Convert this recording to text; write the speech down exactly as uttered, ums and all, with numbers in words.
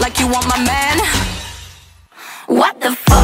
like you want my man. What the fuck?